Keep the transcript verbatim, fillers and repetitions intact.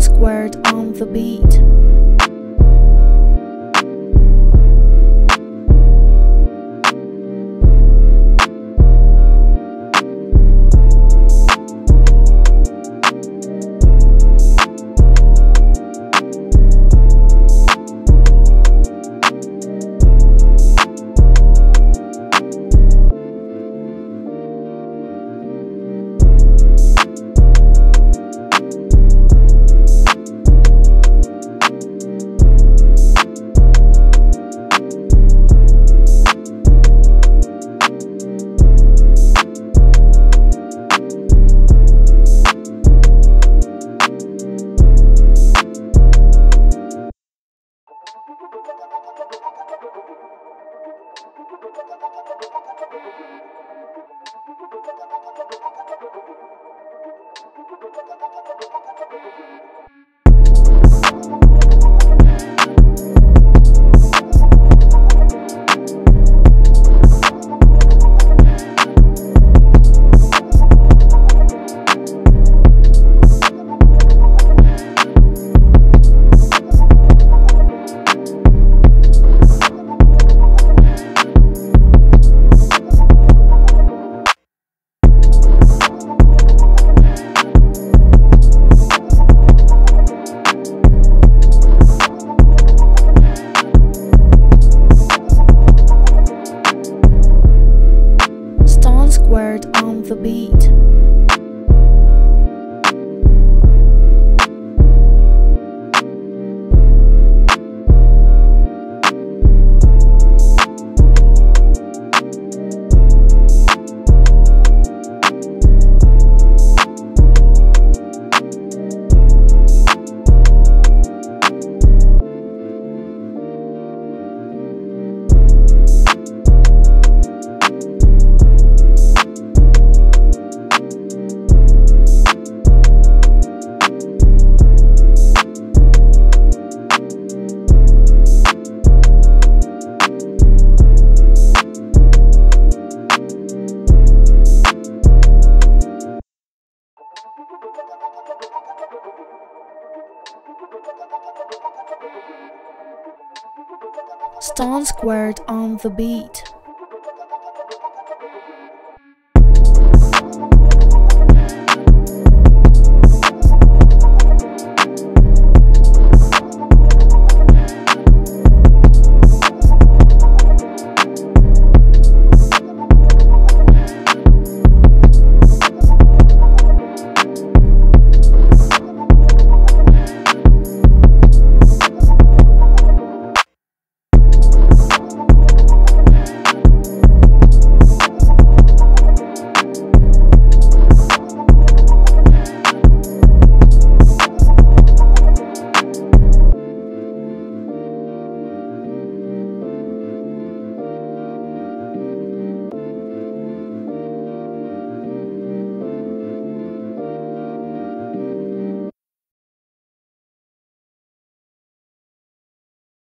Stonz Qurt on the beat. Word on the beat. Stonz Qurt on the beat.